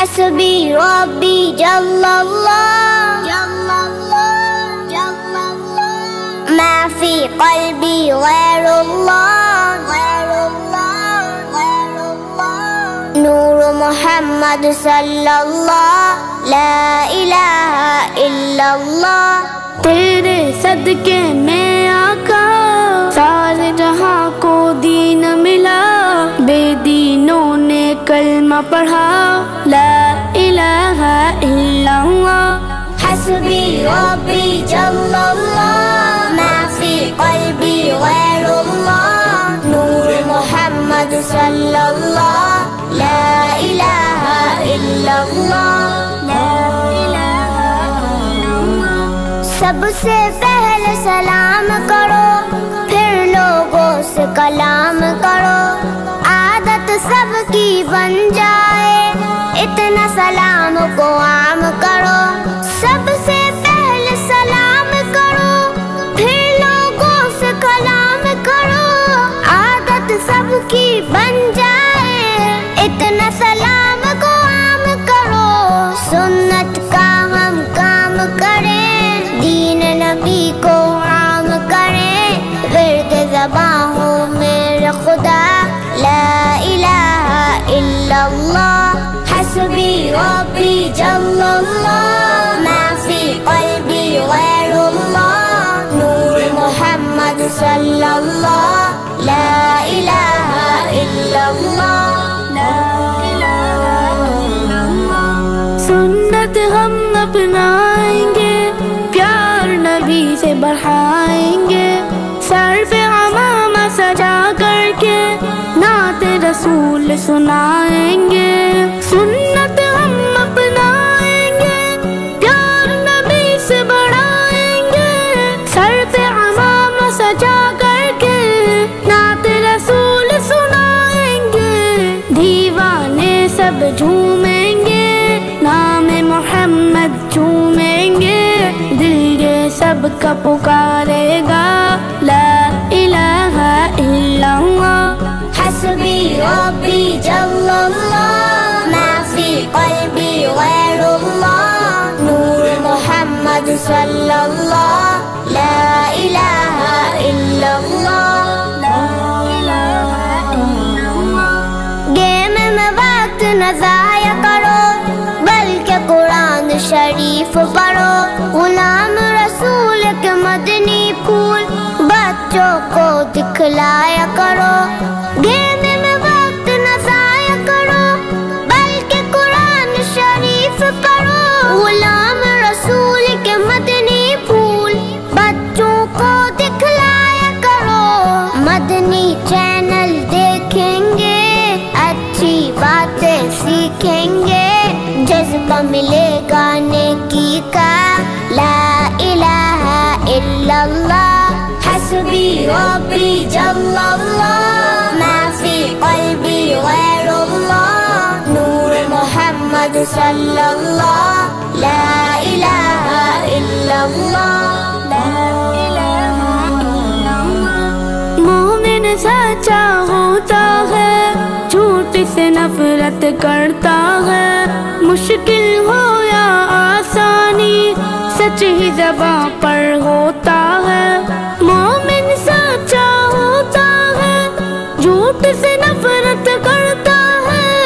हसबी रब्बी जल्लल्लाह मा फी क़ल्बी ग़ैरुल्लाह नूर मुहम्मद सल्लल्लाह ला इलाहा इल्लल्लाह। तेरे सदके में आका सारे जहां को दीन मिला, बेदीनों ने कलमा पढ़ा ला इलाहा इल्लल्लाह। हसबी रब्बी जल्लल्लाह मा फी क़ल्बी ग़ैरुल्लाह नूर मुहम्मद सल्लल्लाह ला इलाहा इल्लल्लाह। सबसे पहले सलाम करो, फिर लोगों से कलाम करो, आदत सबकी बन जाए इतना सलाम को आम करो। सबसे पहले सलाम करो, फिर लोगों से कलाम करो, आदत सबकी बन जाए इतना सलाम को आम करो। सुन्नत का हम काम करें, दीन नबी को आम करें, विर्द ज़बां हो मेरे खुदा ला इलाहा इल्लल्लाह। हसबी रब्बी जल्लल्लाह मा फी क़ल्बी ग़ैरुल्लाह नूर मुहम्मद सल्लल्लाह ला इलाहा इल्लल्लाह। सुन्नत हम अपनाएंगे, प्यार नबी से बढ़ाएंगे, सर पे अमामा सजा करके नाते रसूल सुनाएंगे। सुन्नत हम अपनाएंगे, प्यार नबी से बढ़ाएंगे, सर पे अमामा सजा करके नाते रसूल सुनाएंगे। दीवाने सब झूमेंगे, नामे मोहम्मद झूमेंगे, दिल ये सब का पुकारेगा ला इलाहा इल्लल्लाह। हसबी रब्बी जल्लल्लाह मा फी क़ल्बी ग़ैरुल्लाह नूर मुहम्मद सल्लल्लाह ला इलाहा इल्लल्लाह। गेम में वक्त न ज़ाया करो, बल्कि कुरान शरीफ पढ़ो। ग़ुलाम रसूल के मदनी फूल बच्चों को दिखलाया करो। गेम में वक्त न ज़ाया करो, बल्कि कुरान शरीफ पढ़ो। ग़ुलाम रसूल के मदनी फूल बच्चों को दिखलाया करो। मदनी चैनल देखेंगे, अच्छी बातें सीखेंगे, जज्बा मिलेगा नेकी का ला इलाहा इल्लल्लाह। हसबी रब्बी जल्लल्लाह मा फी क़ल्बी ग़ैरुल्लाह नूर मुहम्मद सल्लल्लाह ला इलाहा इल्लल्लाह। मोमिन सच्चा होता है, झूठ से नफरत करता है, मुश्किल हो या आसानी सच ही ज़बां पर होता है। मोमिन सच्चा होता है, झूठ से नफरत करता है,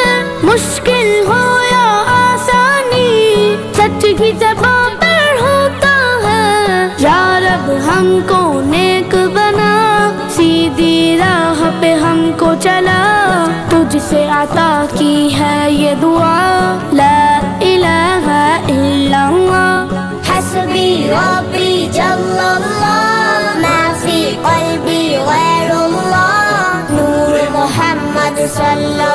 मुश्किल हो या आसानी सच ही ज़बां पर होता है। या रब हमको नेक बना, सीधी राह पे हमको चला, तुझसे आता की है ये दुआ ला इलाहा इल्लल्लाह। हसबी रब्बी जल्लल्लाह मा फी क़ल्बी ग़ैरुल्लाह नूर मुहम्मद सल्लल्लाह।